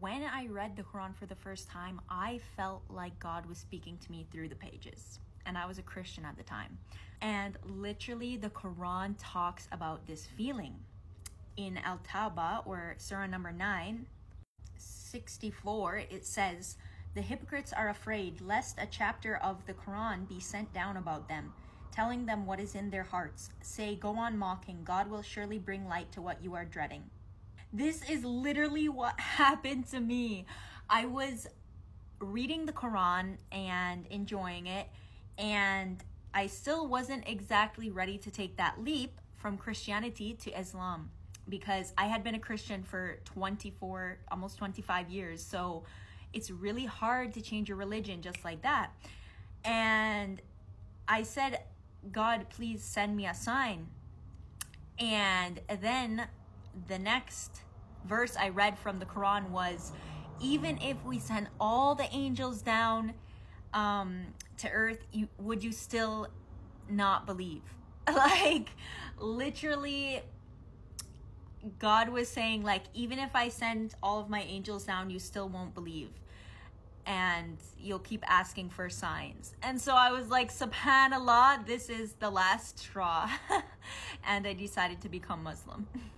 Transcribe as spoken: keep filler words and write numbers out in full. When I read the Quran for the first time, I felt like God was speaking to me through the pages. And I was a Christian at the time. And literally the Quran talks about this feeling. In At-Tawbah, or Surah number nine, sixty-four, it says, "The hypocrites are afraid lest a chapter of the Quran be sent down about them, telling them what is in their hearts. Say, go on mocking, God will surely bring light to what you are dreading." This is literally what happened to me. I was reading the Quran and enjoying it, and I still wasn't exactly ready to take that leap from Christianity to Islam, because I had been a Christian for twenty-four, almost twenty-five years. So it's really hard to change your religion just like that. And I said, "God, please send me a sign." And then the next verse I read from the Quran was, "Even if we send all the angels down um, to earth, you, would you still not believe?" Like, literally, God was saying, like, even if I send all of my angels down, you still won't believe, and you'll keep asking for signs. And so I was like, SubhanAllah, this is the last straw. And I decided to become Muslim.